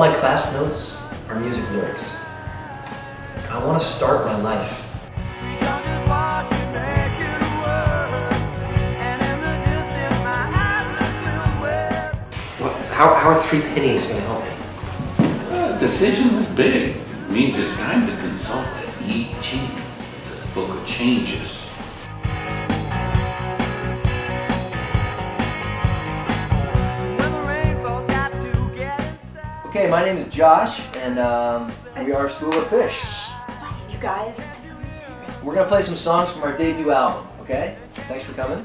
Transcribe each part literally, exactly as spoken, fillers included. my class notes are music lyrics. I want to start my life. Well, how, how are three pennies going to help me? Well, the decision was big. It means it's time to consult the E G, the Book of Changes. Okay, my name is Josh, and um, we are School of Fish. You guys, we're gonna play some songs from our debut album. Okay, thanks for coming.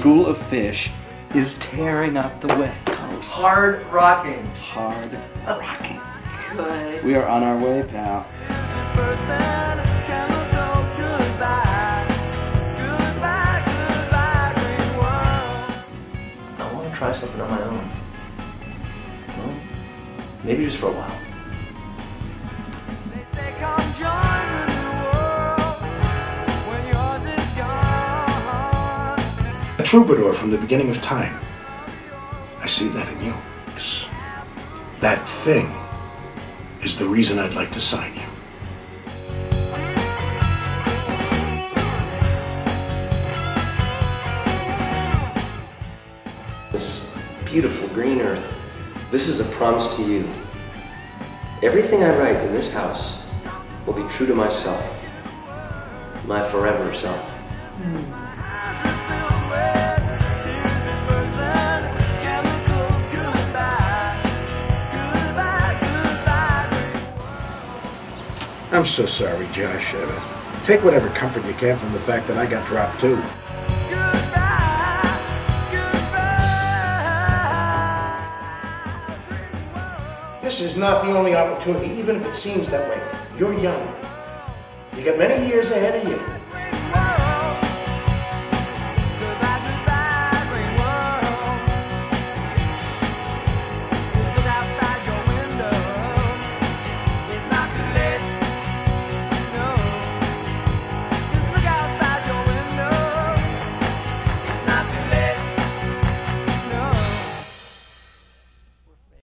School of Fish is tearing up the West Coast. Hard rocking. Hard rocking. Good. We are on our way, pal. Try something on my own. Well, maybe just for a while. They say come join the new world when yours is gone. A troubadour from the beginning of time. I see that in you. That thing is the reason I'd like to sign you. This beautiful green earth, this is a promise to you. Everything I write in this house will be true to myself, my forever self. I'm so sorry, Josh. Uh, take whatever comfort you can from the fact that I got dropped too. This is not the only opportunity, even if it seems that way. You're young. You got many years ahead of you.